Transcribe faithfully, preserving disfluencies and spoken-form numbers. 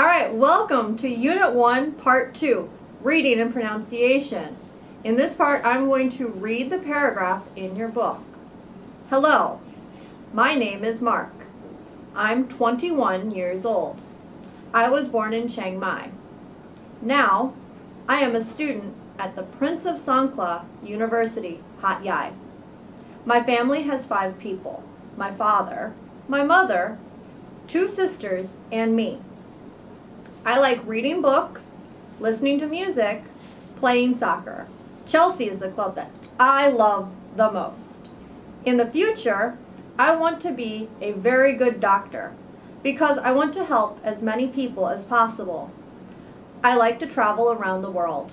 Alright, welcome to Unit one, Part two, Reading and Pronunciation. In this part, I'm going to read the paragraph in your book. Hello, my name is Mark. I'm twenty-one years old. I was born in Chiang Mai. Now, I am a student at the Prince of Songkla University, Hat Yai. My family has five people, my father, my mother, two sisters, and me. I like reading books, listening to music, playing soccer. Chelsea is the club that I love the most. In the future, I want to be a very good doctor because I want to help as many people as possible. I like to travel around the world.